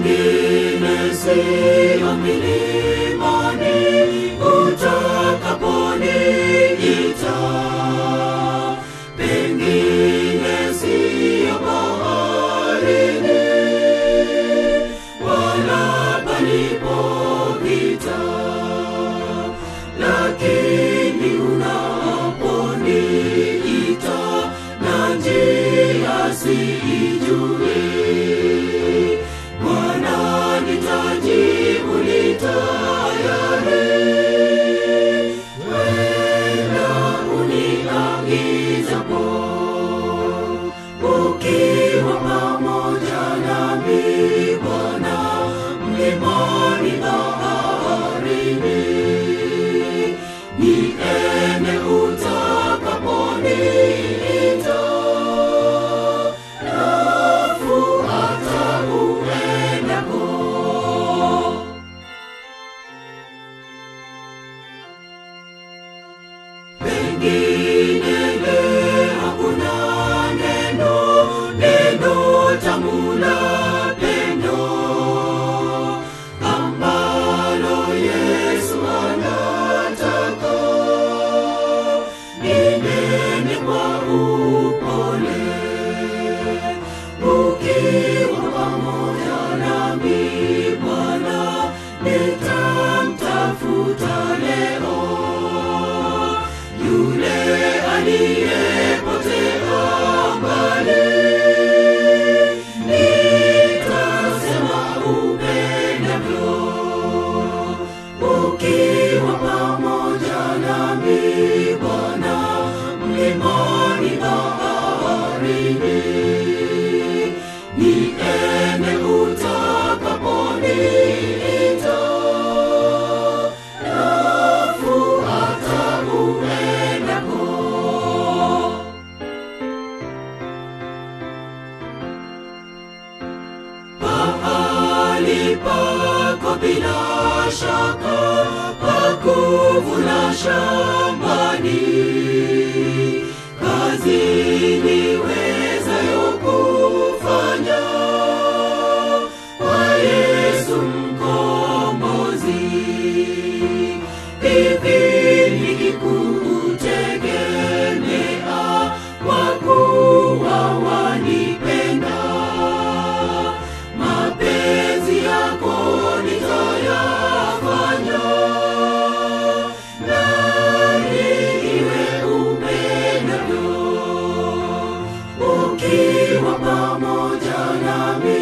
mwingine milimani utakaponijita, pengine siyo baharini wala palipo vita, lakini unaponiita na njia siijui, Bwana nitajibu nitayari. Pamoja nami.